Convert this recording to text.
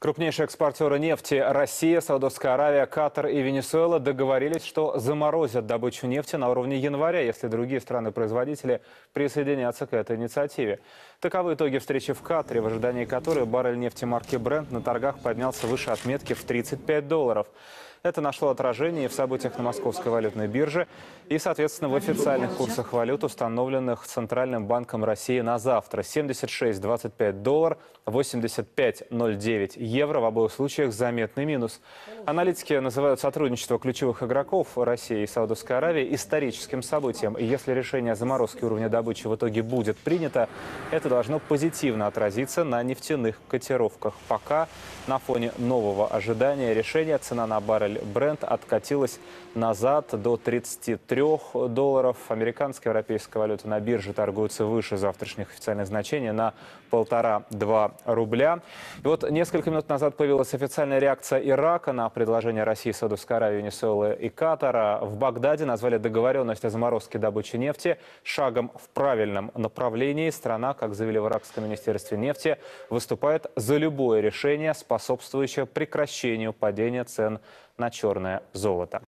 Крупнейшие экспортеры нефти Россия, Саудовская Аравия, Катар и Венесуэла договорились, что заморозят добычу нефти на уровне января, если другие страны-производители присоединятся к этой инициативе. Таковы итоги встречи в Катаре, в ожидании которой баррель нефти марки Брент на торгах поднялся выше отметки в $35. Это нашло отражение и в событиях на Московской валютной бирже, и, соответственно, в официальных курсах валют, установленных Центральным банком России на завтра. 76,25 доллар, 85,09 евро. В обоих случаях заметный минус. Аналитики называют сотрудничество ключевых игроков России и Саудовской Аравии историческим событием. И если решение о заморозке уровня добычи в итоге будет принято, это должно позитивно отразиться на нефтяных котировках. Пока на фоне нового ожидания решения цена на баррель Брент откатилась назад до $33. Американская и европейская валюта на бирже торгуются выше завтрашних официальных значений на 1,5-2 рубля. И вот несколько минут назад появилась официальная реакция Ирака на предложение России, Саудовской Аравии, Венесуэлы и Катара. В Багдаде назвали договоренность о заморозке добычи нефти шагом в правильном направлении. Страна, как заявили в Иракском министерстве нефти, выступает за любое решение, способствующее прекращению падения цен на черное золото.